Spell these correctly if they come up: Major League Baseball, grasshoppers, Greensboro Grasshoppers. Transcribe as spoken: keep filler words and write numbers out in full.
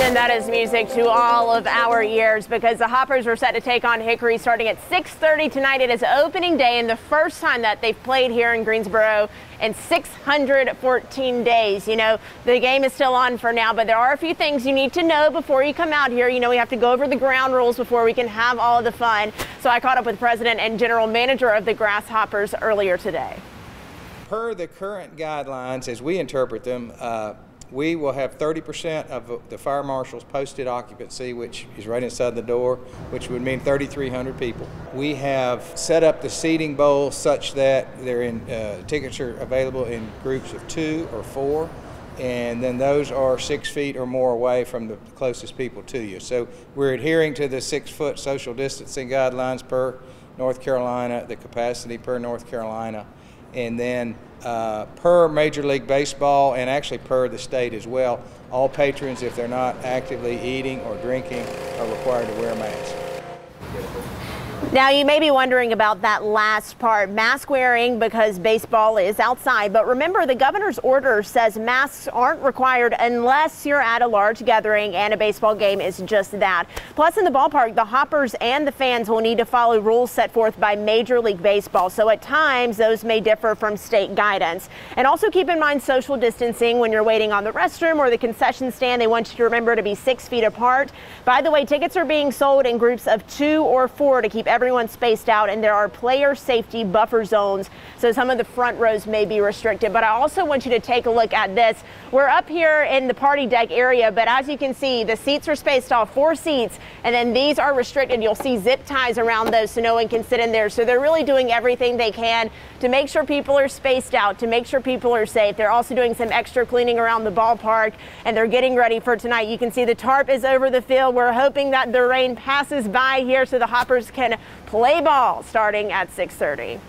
And that is music to all of our ears because the Hoppers were set to take on Hickory starting at six thirty tonight. It is opening day and the first time that they've played here in Greensboro in six hundred fourteen days. You know, the game is still on for now, but there are a few things you need to know before you come out here. You know, we have to go over the ground rules before we can have all of the fun. So I caught up with President and General Manager of the Grasshoppers earlier today. Per the current guidelines, as we interpret them, uh, we will have thirty percent of the fire marshal's posted occupancy, which is right inside the door, which would mean thirty-three hundred people. We have set up the seating bowl such that they're in, uh, tickets are available in groups of two or four, and then those are six feet or more away from the closest people to you. So we're adhering to the six-foot social distancing guidelines per North Carolina, the capacity per North Carolina, and then uh, per Major League Baseball and actually per the state as well, all patrons, if they're not actively eating or drinking, are required to wear masks. Now you may be wondering about that last part, mask wearing, because baseball is outside. But remember, the governor's order says masks aren't required unless you're at a large gathering, and a baseball game is just that. Plus, in the ballpark, the Hoppers and the fans will need to follow rules set forth by Major League Baseball. So at times, those may differ from state guidance. And also keep in mind social distancing when you're waiting on the restroom or the concession stand. They want you to remember to be six feet apart. By the way, tickets are being sold in groups of two or four to keep everyone Everyone's spaced out, and there are player safety buffer zones, so some of the front rows may be restricted. But I also want you to take a look at this. We're up here in the party deck area, but as you can see, the seats are spaced off, four seats, and then these are restricted. You'll see zip ties around those so no one can sit in there. So they're really doing everything they can to make sure people are spaced out, to make sure people are safe. They're also doing some extra cleaning around the ballpark, and they're getting ready for tonight. You can see the tarp is over the field. We're hoping that the rain passes by here so the Hoppers can play ball starting at six thirty.